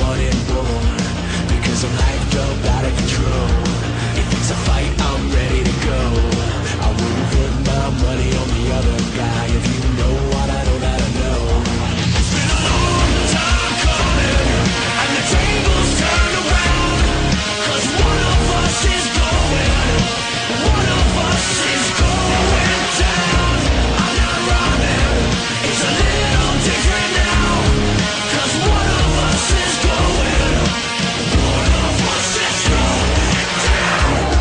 want it more, because I'm hyped up out of control. If it's a fight, I'm ready to go. I wouldn't put my money on the other guy. If you know what I know that I know, it's been a long time coming, and the tables turned around, cause one of us is going, one of us is going down. I'm not rhyming, it's a little different now, cause one of us is going, one of us is going down.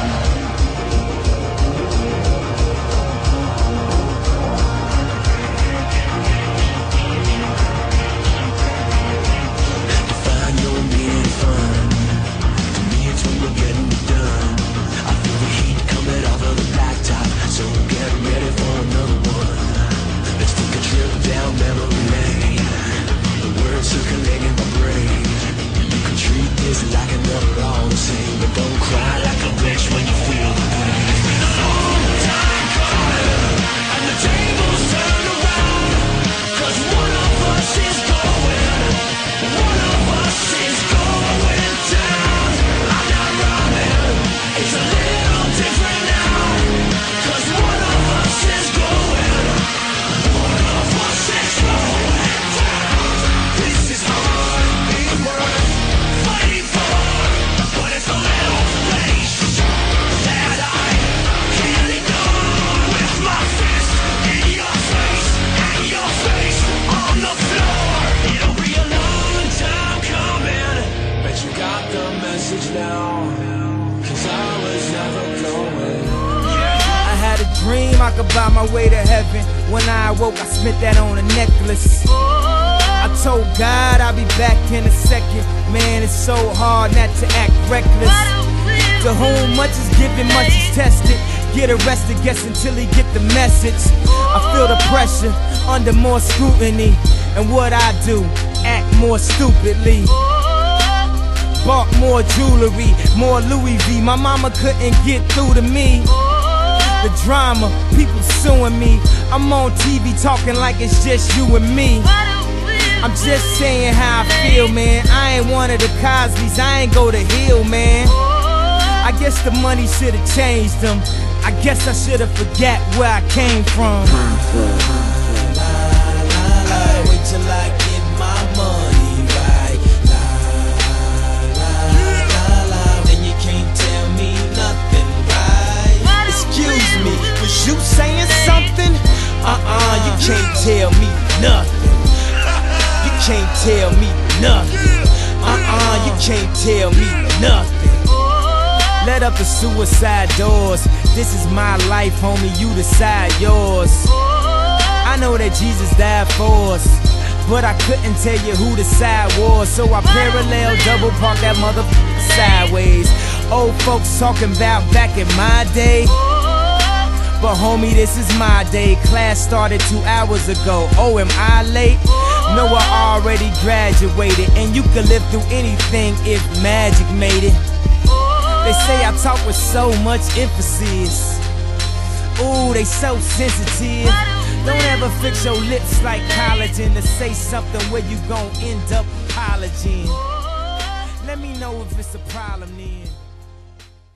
Define your being fun, to me it's when you're getting it done. I feel the heat coming off of the blacktop, so get ready for another one. Let's take a trip down memory lane, the words circulating in my brain. You can treat this like another wrong thing, but don't cry like a bitch when you feel the pain. It's been a long time coming, and the tables turn around, cause one of us is going, one of us is going down. I'm not rhyming, it's a little different now, cause one of us is going, one of us is going down. This is hard, it's worth fighting for, but it's a little place that I can't ignore. With my fist in your face, and your face on the floor, it'll be a long time coming, but you got the message now, cause I was never going. I had a dream I could buy my way to heaven. When I awoke, I spent that on a necklace. I told God I'll be back in a second. Man, it's so hard not to act reckless. To whom much is given, much is tested. Get arrested, guess until he get the message. I feel the pressure, under more scrutiny. And what I do, act more stupidly. Bought more jewelry, more Louis V. My mama couldn't get through to me. The drama, people suing me. I'm on TV talking like it's just you and me. I'm just saying how I feel, man. I ain't one of the Cosby's, I ain't go to Hill, man. I guess the money should've changed them. I guess I should've forgot where I came from. Wait till I get my money right. Then you can't tell me nothing right. Excuse me, was you saying something? You can't tell me nothing. You can't tell me nothing. You can't tell me nothing. Let up the suicide doors. This is my life, homie, you decide yours. I know that Jesus died for us, but I couldn't tell you who the side was. So I parallel double park that motherfucker sideways. Old folks talking about back in my day, but homie, this is my day. Class started 2 hours ago. Oh, am I late? No, I already graduated. And you could live through anything if magic made it. They say I talk with so much emphasis. Ooh, they so sensitive. Don't ever fix your lips like collagen, to say something where you gon' end up apologizing. Let me know if it's a problem then.